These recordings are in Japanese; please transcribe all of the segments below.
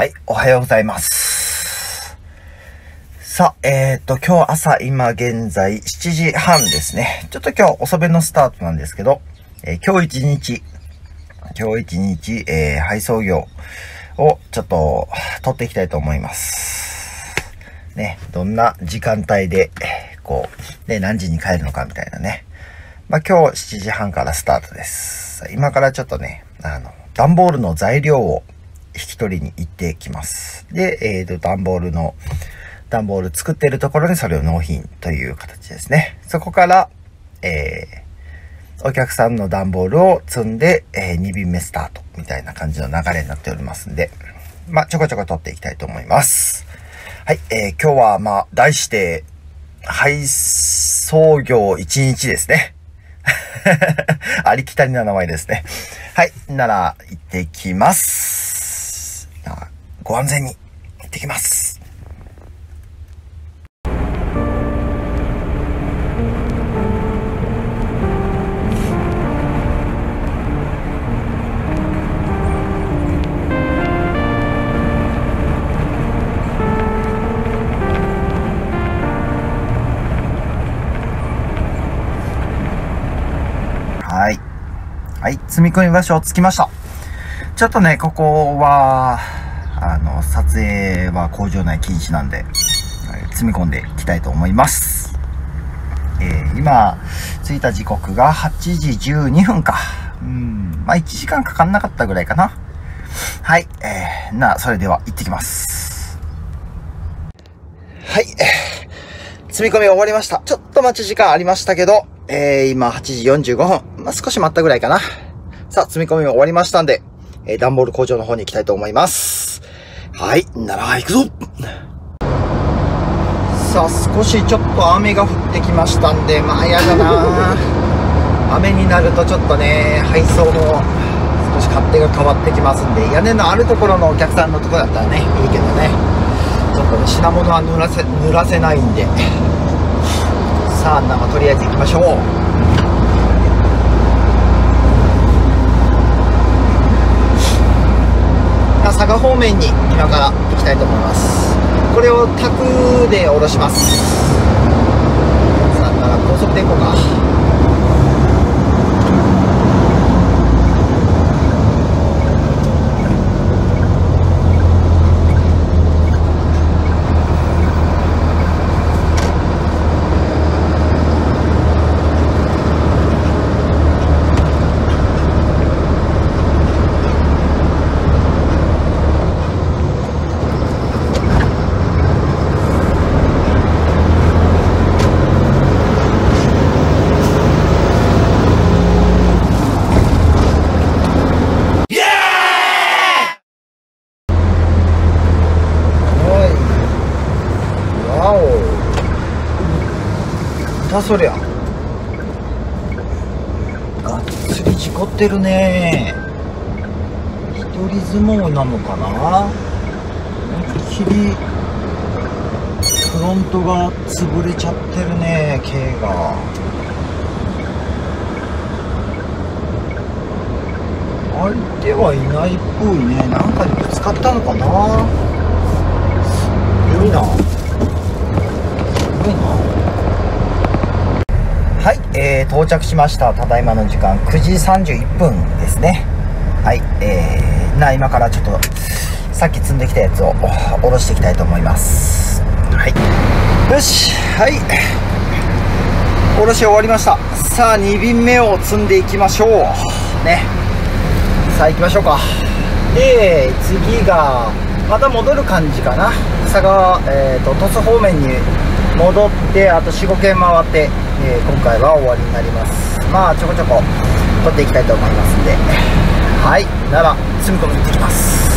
はい、おはようございます。さあ、今日朝、今現在7時半ですね。ちょっと今日遅めのスタートなんですけど、今日一日、配送業をちょっと撮っていきたいと思います。ね、どんな時間帯で、こう、ね、何時に帰るのかみたいなね。まあ、今日7時半からスタートです。今からちょっとね、段ボールの材料を引き取りに行ってきます。で、段ボール作ってるところにそれを納品という形ですね。そこから、お客さんの段ボールを積んで、2便目スタートみたいな感じの流れになっておりますんで、まあ、ちょこちょこ取っていきたいと思います。はい、今日は、まあ、題して、配送業1日ですね。ありきたりな名前ですね。はい。なら、行ってきます。ご安全に行ってきます。はい、積み込み場所着きました。ちょっとね、ここは、撮影は工場内禁止なんで、積み込んでいきたいと思います。今、着いた時刻が8時12分か。まあ、1時間かかんなかったぐらいかな。はい、それでは行ってきます。はい、積み込み終わりました。ちょっと待ち時間ありましたけど、今8時45分。まあ、少し待ったぐらいかな。さあ、積み込みも終わりましたんで、段ボール工場の方に行きたいと思います。はい、なら行くぞ。さあ、少しちょっと雨が降ってきましたんで、まあ、やだな。雨になるとちょっとね、配送も少し勝手が変わってきますんで、屋根のあるところのお客さんのところだったらね、いいけどね。ちょっとね、品物は濡らせないんで。さあ、とりあえず行きましょう。佐賀方面に今から行きたいと思います。これを宅で下ろします。さあ、高速で行こうか。そりゃがっつり事故ってるね。一人相撲なのかな。思いっきりフロントが潰れちゃってるね。Kが相手はいないっぽいね。なんかにぶつかったのかな。すごいな、すごいな。はい、到着しました。ただいまの時間9時31分ですね。はい、今からちょっとさっき積んできたやつを下ろしていきたいと思います。はい、よし、はい、下ろし終わりました。さあ、2便目を積んでいきましょう。ね、さあ行きましょうか。で、次がまた戻る感じかな。佐賀、鳥栖方面に戻って、あと4、5軒回って。今回は終わりになります。まあ、ちょこちょこ取っていきたいと思いますんで、はい、なら積み込み行ってきます。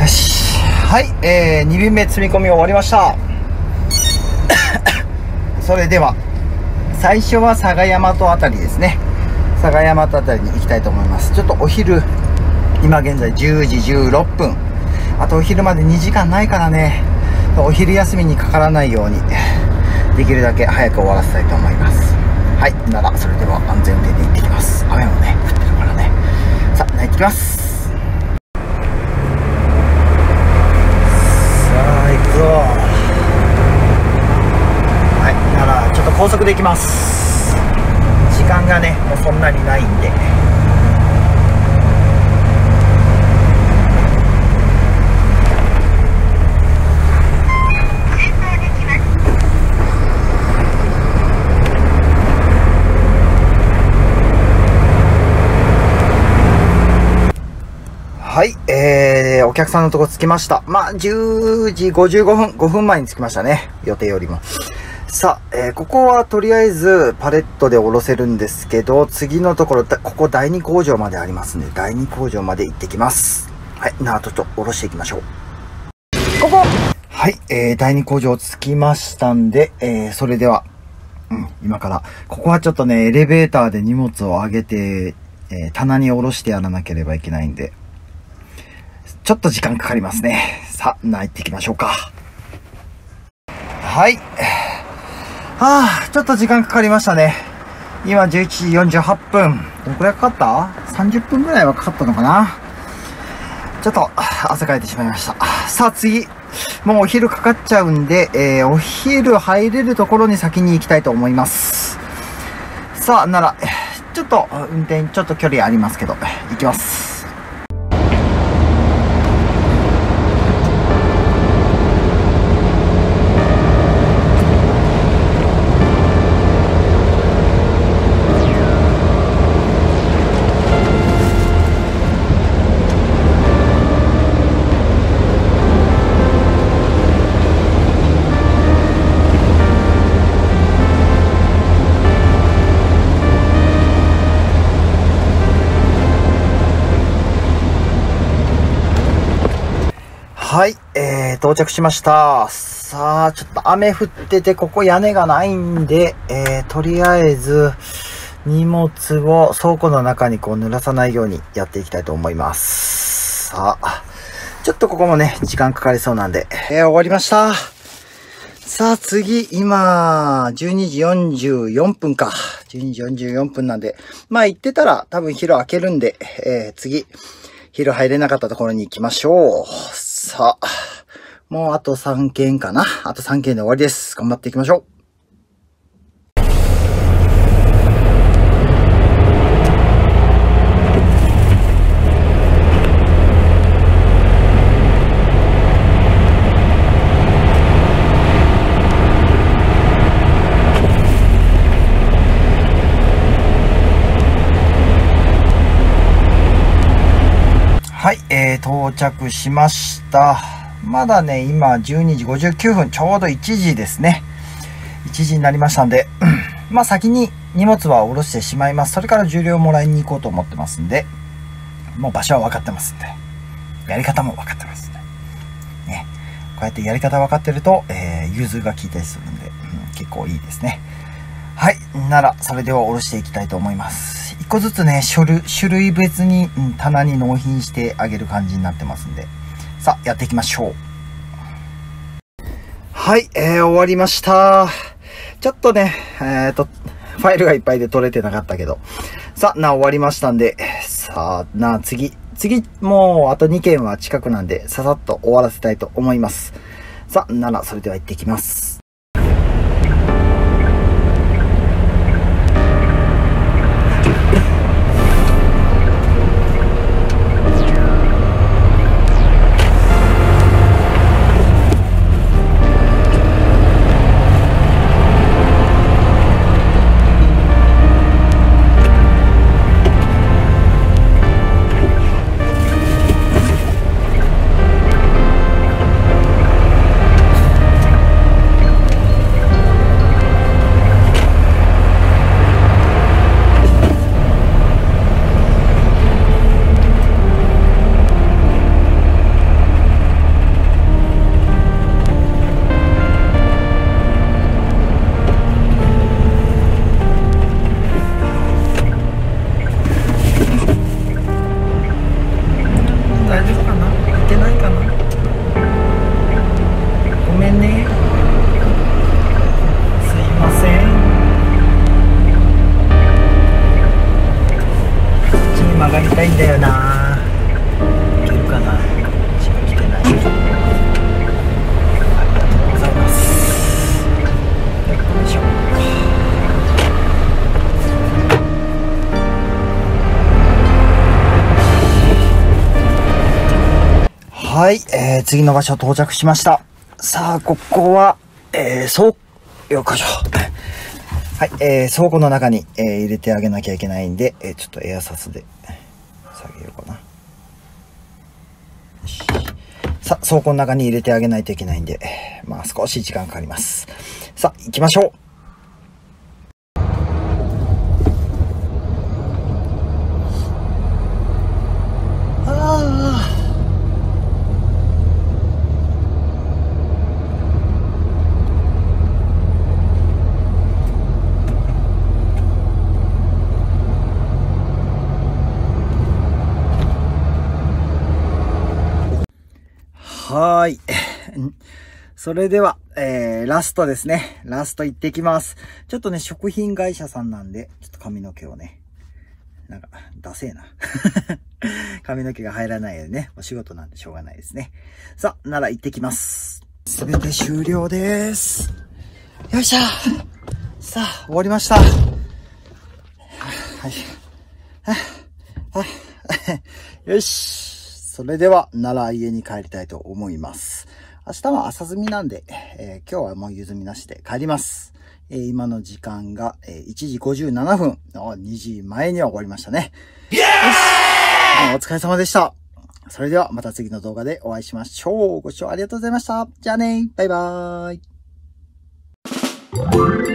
よし、はい、2便目積み込み終わりました。それでは最初は佐賀大和あたりですね。佐賀大和あたりに行きたいと思います。ちょっとお昼、今現在10時16分。あとお昼まで2時間ないからね、お昼休みにかからないようにできるだけ早く終わらせたいと思います。はい、ならそれでは安全運転で行ってきます。雨もね降ってるからね。さあ、行ってきます。高速で行きます。時間がねもうそんなにないんで、はい、お客さんのとこ着きました。まあ、10時55分、5分前に着きましたね。予定よりも。さあ、ここはとりあえずパレットで降ろせるんですけど、次のところ、ここ第2工場までありますんで、第2工場まで行ってきます。はい、なあ、ちょっと降ろしていきましょう。ここはい、第2工場着きましたんで、それでは、今から、ここはちょっとね、エレベーターで荷物を上げて、棚に降ろしてやらなければいけないんで、ちょっと時間かかりますね。さあ、行っていきましょうか。はい。はあ、ちょっと時間かかりましたね。今11時48分。どのくらいかかった ?30 分ぐらいはかかったのかな。ちょっと汗かいてしまいました。さあ、次。もうお昼かかっちゃうんで、お昼入れるところに先に行きたいと思います。さあ、なら、ちょっと運転、ちょっと距離ありますけど、行きます。はい、到着しました。さあ、ちょっと雨降ってて、ここ屋根がないんで、とりあえず、荷物を倉庫の中にこう濡らさないようにやっていきたいと思います。さあ、ちょっとここもね、時間かかりそうなんで、終わりました。さあ、次、今、12時44分か。12時44分なんで、まあ、行ってたら多分昼開けるんで、次、昼入れなかったところに行きましょう。さあ、もうあと3件かな。あと3件で終わりです。頑張っていきましょう。はい、到着しました。まだね、今、12時59分、ちょうど1時ですね。1時になりましたんで、まあ先に荷物は下ろしてしまいます。それから重量もらいに行こうと思ってますんで、もう場所は分かってますんで、やり方も分かってますんで、ね、こうやってやり方分かってると、融通が効いたりするんで、結構いいですね。はい、なら、それでは下ろしていきたいと思います。1個ずつね、種類別に、棚に納品してあげる感じになってますんで。さあ、やっていきましょう。はい、終わりました。ちょっとね、ファイルがいっぱいで取れてなかったけど。さあ、終わりましたんで。さあ、次、もう、あと2件は近くなんで、ささっと終わらせたいと思います。さあ、それでは行ってきます。ありがとうございます。どうでしょうか。はい、次の場所到着しました。さあ、ここは、よっこいしょ。はい、倉庫の中に、入れてあげなきゃいけないんで、ちょっとエアサスで下げようかな。さあ、倉庫の中に入れてあげないといけないんで、まあ少し時間かかります。さあ、行きましょう。はい。それでは、ラストですね。ラスト行ってきます。ちょっとね、食品会社さんなんで、ちょっと髪の毛をね、なんか、ダセーな。髪の毛が入らないよね。お仕事なんでしょうがないですね。さあ、なら行ってきます。すべて終了です。よいしょ。さあ、終わりました。はい。はい。よし。それでは、奈良家に帰りたいと思います。明日は朝済みなんで、今日はもう湯済みなしで帰ります。今の時間が、1時57分の2時前には終わりましたね。イエーイ！お疲れ様でした。それではまた次の動画でお会いしましょう。ご視聴ありがとうございました。じゃあねー。バイバーイ。